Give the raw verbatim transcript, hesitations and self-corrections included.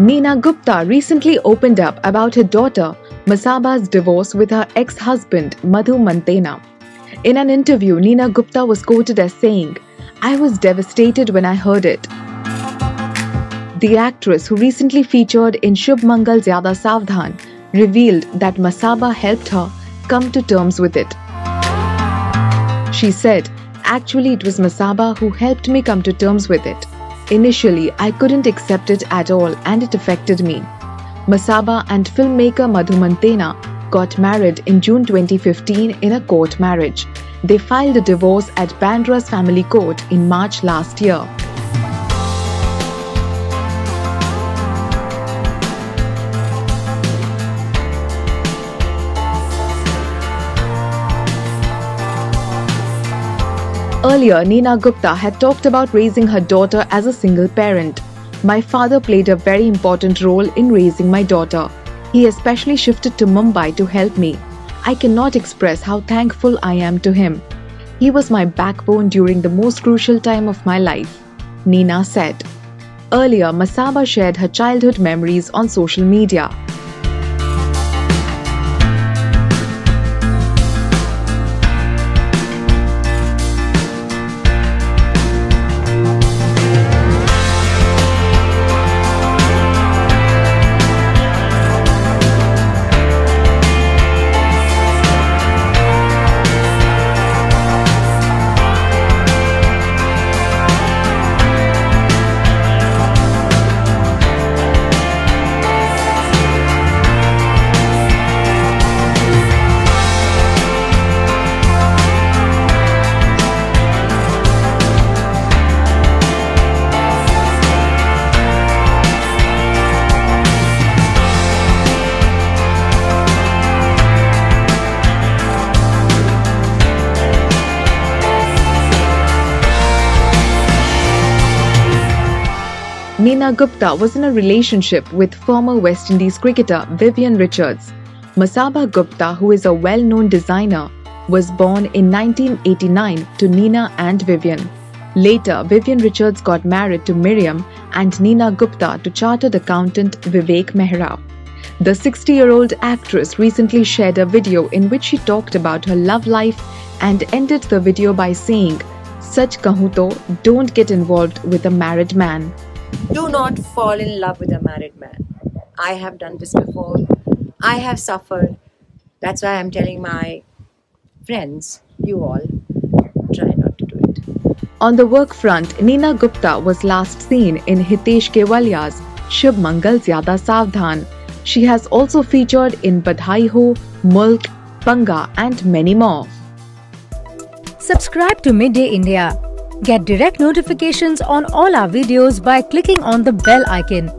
Neena Gupta recently opened up about her daughter Masaba's divorce with her ex-husband Madhu Mantena. In an interview, Neena Gupta was quoted as saying, "I was devastated when I heard it." The actress, who recently featured in Shubh Mangal Zyada Saavdhan, revealed that Masaba helped her come to terms with it. She said, "Actually, it was Masaba who helped me come to terms with it. Initially, I couldn't accept it at all and it affected me." Masaba and filmmaker Madhu Mantena got married in June twenty fifteen in a court marriage. They filed a divorce at Bandra's family court in March last year. Earlier, Neena Gupta had talked about raising her daughter as a single parent. "My father played a very important role in raising my daughter. He especially shifted to Mumbai to help me. I cannot express how thankful I am to him. He was my backbone during the most crucial time of my life," Neena said. Earlier, Masaba shared her childhood memories on social media. Neena Gupta was in a relationship with former West Indies cricketer Vivian Richards. Masaba Gupta, who is a well-known designer, was born in nineteen eighty-nine to Neena and Vivian. Later, Vivian Richards got married to Miriam and Neena Gupta to chartered accountant Vivek Mehra. The sixty-year-old actress recently shared a video in which she talked about her love life and ended the video by saying, "Sach kahun to, don't get involved with a married man. Do not fall in love with a married man. I have done this before. I have suffered. That's why I'm telling my friends, you all, try not to do it." On the work front, Neena Gupta was last seen in Hitesh Kewalia's Shubh Mangal Zyada Saavdhan. She has also featured in Badhai Ho, Mulk, Panga and many more. Subscribe to Midday India. Get direct notifications on all our videos by clicking on the bell icon.